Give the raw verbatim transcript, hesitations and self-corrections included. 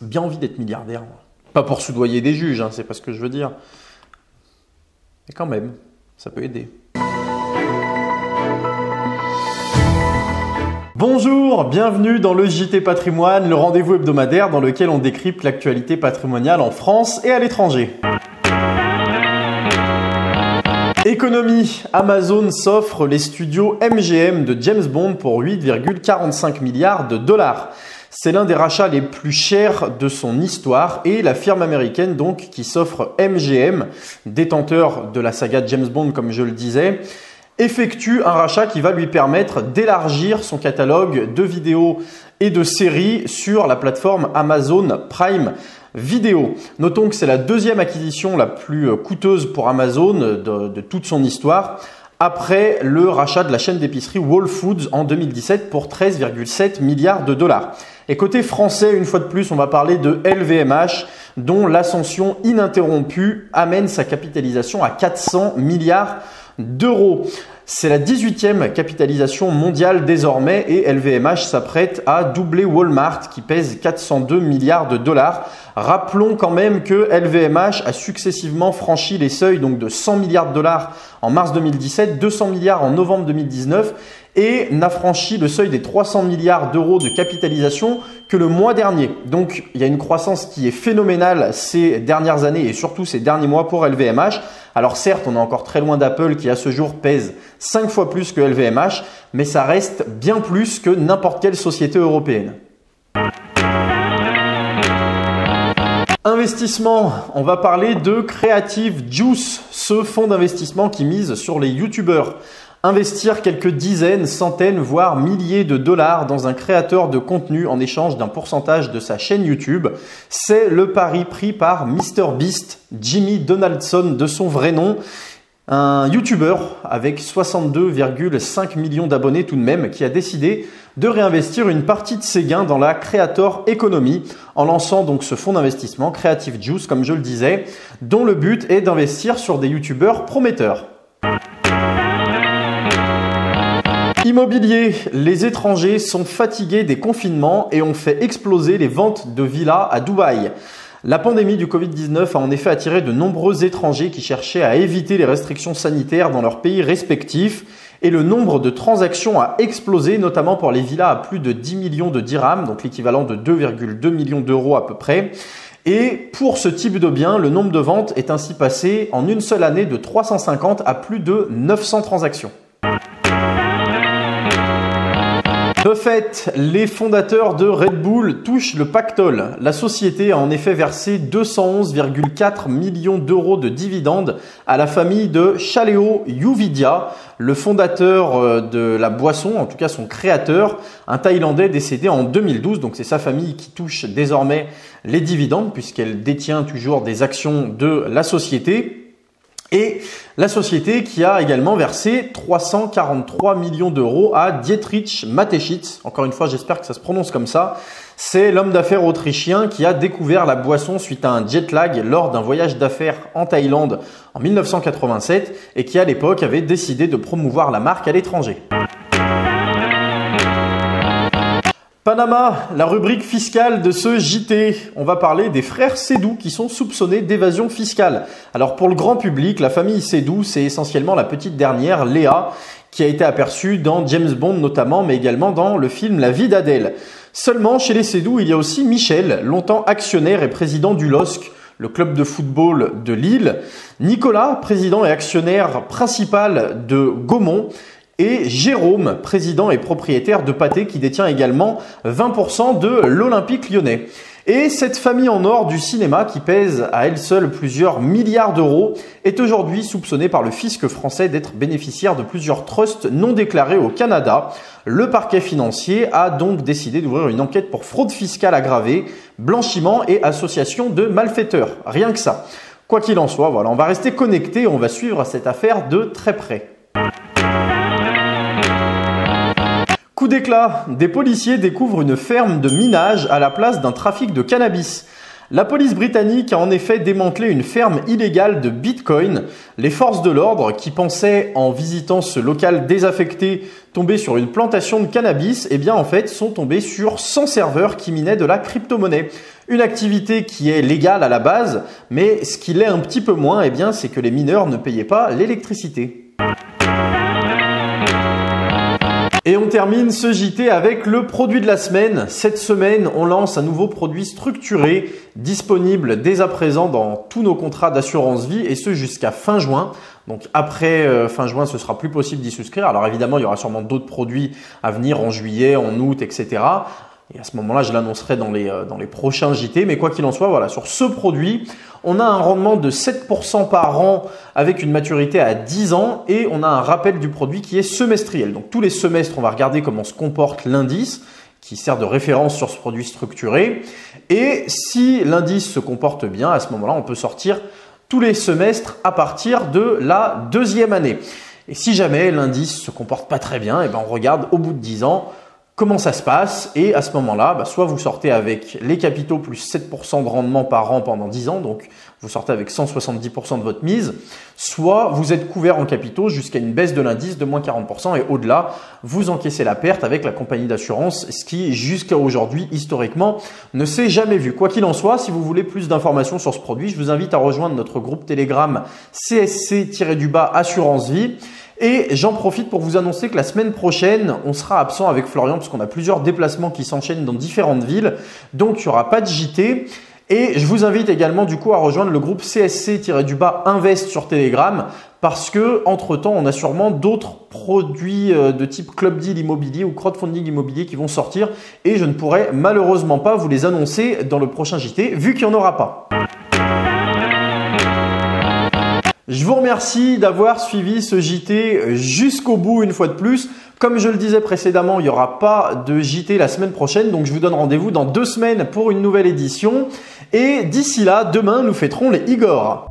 bien envie d'être milliardaire. Pas pour soudoyer des juges, hein, c'est pas ce que je veux dire. Mais quand même, ça peut aider. Bonjour, bienvenue dans le J T Patrimoine, le rendez-vous hebdomadaire dans lequel on décrypte l'actualité patrimoniale en France et à l'étranger. Économie, Amazon s'offre les studios M G M de James Bond pour huit virgule quarante-cinq milliards de dollars. C'est l'un des rachats les plus chers de son histoire et la firme américaine donc qui s'offre M G M, détenteur de la saga James Bond comme je le disais, effectue un rachat qui va lui permettre d'élargir son catalogue de vidéos et de séries sur la plateforme Amazon Prime Vidéo. Notons que c'est la deuxième acquisition la plus coûteuse pour Amazon de, de toute son histoire, après le rachat de la chaîne d'épicerie Whole Foods en deux mille dix-sept pour treize virgule sept milliards de dollars. Et côté français, une fois de plus, on va parler de L V M H, dont l'ascension ininterrompue amène sa capitalisation à quatre cents milliards d'euros. C'est la dix-huitième capitalisation mondiale désormais et L V M H s'apprête à doubler Walmart qui pèse quatre cent deux milliards de dollars. Rappelons quand même que L V M H a successivement franchi les seuils donc de cent milliards de dollars en mars deux mille dix-sept, deux cents milliards en novembre deux mille dix-neuf et n'a franchi le seuil des trois cents milliards d'euros de capitalisation que le mois dernier. Donc il y a une croissance qui est phénoménale ces dernières années et surtout ces derniers mois pour L V M H. Alors certes, on est encore très loin d'Apple qui à ce jour pèse cinq fois plus que L V M H, mais ça reste bien plus que n'importe quelle société européenne. Investissement, on va parler de Creative Juice, ce fonds d'investissement qui mise sur les youtubeurs. Investir quelques dizaines, centaines, voire milliers de dollars dans un créateur de contenu en échange d'un pourcentage de sa chaîne YouTube, c'est le pari pris par MrBeast, Jimmy Donaldson de son vrai nom, un YouTuber avec soixante-deux virgule cinq millions d'abonnés tout de même qui a décidé de réinvestir une partie de ses gains dans la Creator Economy en lançant donc ce fonds d'investissement Creative Juice comme je le disais, dont le but est d'investir sur des YouTubeurs prometteurs. Immobilier, les étrangers sont fatigués des confinements et ont fait exploser les ventes de villas à Dubaï. La pandémie du Covid dix-neuf a en effet attiré de nombreux étrangers qui cherchaient à éviter les restrictions sanitaires dans leurs pays respectifs et le nombre de transactions a explosé, notamment pour les villas à plus de dix millions de dirhams, donc l'équivalent de deux virgule deux millions d'euros à peu près. Et pour ce type de bien, le nombre de ventes est ainsi passé en une seule année de trois cent cinquante à plus de neuf cents transactions. De fait, les fondateurs de Red Bull touchent le pactole. La société a en effet versé deux cent onze virgule quatre millions d'euros de dividendes à la famille de Chaleo Yuvidia, le fondateur de la boisson, en tout cas son créateur, un Thaïlandais décédé en deux mille douze. Donc c'est sa famille qui touche désormais les dividendes puisqu'elle détient toujours des actions de la société. Et la société qui a également versé trois cent quarante-trois millions d'euros à Dietrich Mateschitz. Encore une fois, j'espère que ça se prononce comme ça. C'est l'homme d'affaires autrichien qui a découvert la boisson suite à un jet lag lors d'un voyage d'affaires en Thaïlande en mille neuf cent quatre-vingt-sept et qui à l'époque avait décidé de promouvoir la marque à l'étranger. Panama, la rubrique fiscale de ce J T. On va parler des frères Seydoux qui sont soupçonnés d'évasion fiscale. Alors pour le grand public, la famille Seydoux, c'est essentiellement la petite dernière, Léa, qui a été aperçue dans James Bond notamment, mais également dans le film La vie d'Adèle. Seulement, chez les Seydoux, il y a aussi Michel, longtemps actionnaire et président du L O S C, le club de football de Lille. Nicolas, président et actionnaire principal de Gaumont. Et Jérôme, président et propriétaire de Pathé, qui détient également vingt pour cent de l'Olympique lyonnais. Et cette famille en or du cinéma, qui pèse à elle seule plusieurs milliards d'euros, est aujourd'hui soupçonnée par le fisc français d'être bénéficiaire de plusieurs trusts non déclarés au Canada. Le parquet financier a donc décidé d'ouvrir une enquête pour fraude fiscale aggravée, blanchiment et association de malfaiteurs. Rien que ça. Quoi qu'il en soit, voilà, on va rester connecté et on va suivre cette affaire de très près. Coup d'éclat, des policiers découvrent une ferme de minage à la place d'un trafic de cannabis. La police britannique a en effet démantelé une ferme illégale de Bitcoin. Les forces de l'ordre, qui pensaient, en visitant ce local désaffecté, tomber sur une plantation de cannabis, eh bien en fait sont tombés sur cent serveurs qui minaient de la crypto-monnaie. Une activité qui est légale à la base, mais ce qui l'est un petit peu moins, eh bien, c'est que les mineurs ne payaient pas l'électricité. Et on termine ce J T avec le produit de la semaine. Cette semaine, on lance un nouveau produit structuré disponible dès à présent dans tous nos contrats d'assurance vie et ce jusqu'à fin juin. Donc après euh, fin juin, ce sera plus possible d'y souscrire. Alors évidemment, il y aura sûrement d'autres produits à venir en juillet, en août, et cetera. Et à ce moment-là, je l'annoncerai dans les, euh, dans les prochains J T. Mais quoi qu'il en soit, voilà, sur ce produit, on a un rendement de sept pour cent par an avec une maturité à dix ans et on a un rappel du produit qui est semestriel. Donc tous les semestres, on va regarder comment se comporte l'indice qui sert de référence sur ce produit structuré. Et si l'indice se comporte bien, à ce moment-là, on peut sortir tous les semestres à partir de la deuxième année. Et si jamais l'indice se comporte pas très bien, et ben on regarde au bout de dix ans comment ça se passe. Et à ce moment-là, bah soit vous sortez avec les capitaux plus sept pour cent de rendement par an pendant dix ans, donc vous sortez avec cent soixante-dix pour cent de votre mise, soit vous êtes couvert en capitaux jusqu'à une baisse de l'indice de moins quarante pour cent et au-delà, vous encaissez la perte avec la compagnie d'assurance, ce qui jusqu'à aujourd'hui, historiquement, ne s'est jamais vu. Quoi qu'il en soit, si vous voulez plus d'informations sur ce produit, je vous invite à rejoindre notre groupe Telegram C S C-Dubas Assurance-Vie. Et j'en profite pour vous annoncer que la semaine prochaine, on sera absent avec Florian parce qu'on a plusieurs déplacements qui s'enchaînent dans différentes villes. Donc, il n'y aura pas de J T. Et je vous invite également du coup à rejoindre le groupe C S C-Dubas Invest sur Telegram parce que entre-temps, on a sûrement d'autres produits de type club deal immobilier ou crowdfunding immobilier qui vont sortir et je ne pourrai malheureusement pas vous les annoncer dans le prochain J T vu qu'il n'y en aura pas. Je vous remercie d'avoir suivi ce J T jusqu'au bout une fois de plus. Comme je le disais précédemment, il n'y aura pas de J T la semaine prochaine, donc je vous donne rendez-vous dans deux semaines pour une nouvelle édition. Et d'ici là, demain, nous fêterons les Igor.